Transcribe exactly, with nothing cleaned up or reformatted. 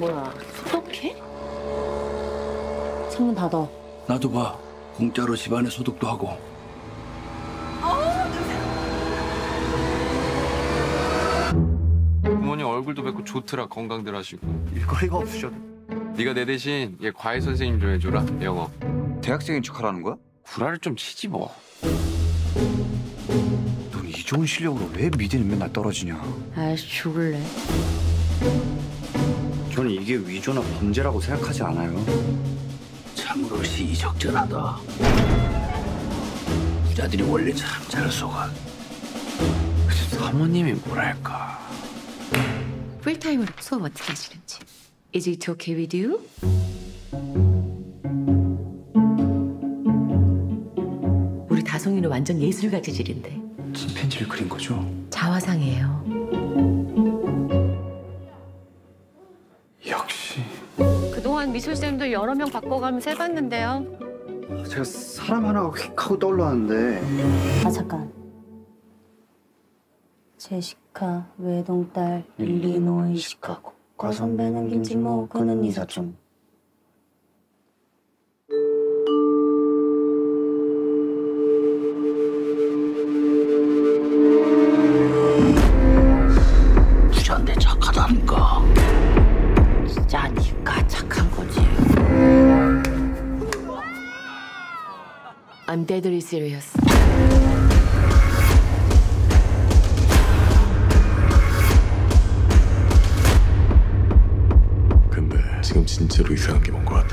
뭐야, 소독해? 창문 닫아. 나도 봐. 공짜로 집안에 소독도 하고. 부모님 얼굴도 뵙고 좋더라. 건강들 하시고. 일거리가 없으셔. 네가 내 대신 얘 과외 선생님 좀 해줘라. 영어. 대학생인 척하라는 거야? 구라를 좀 치지 뭐. 넌 이 좋은 실력으로 왜 미대는 맨날 떨어지냐? 아이씨, 죽을래. 저는 이게 위조나 범죄라고 생각하지 않아요. 참으로 시의적절하다. 부자들이 원래 참 잘 속아. 그래서 사모님이 뭐랄까. 풀타임으로 수업 어떻게 하시는지. Is it okay with you? 우리 다송이는 완전 예술가 재질인데. 침팬지를 그린 거죠? 자화상이에요. 역시. 그동안 미술쌤도 여러 명 바꿔가면서 해봤는데요. 제가 사람 하나가 휙 하고 떠올랐는데. 아, 잠깐. 제시카, 외동딸, 일리노이, 시카고. 과선배는 김치모, 그는 이사촌. 부자인데 착하다니까. 부자니까 착한 거지. I'm deadly serious. 지금 진짜로 이상한 게 뭔 것 같아.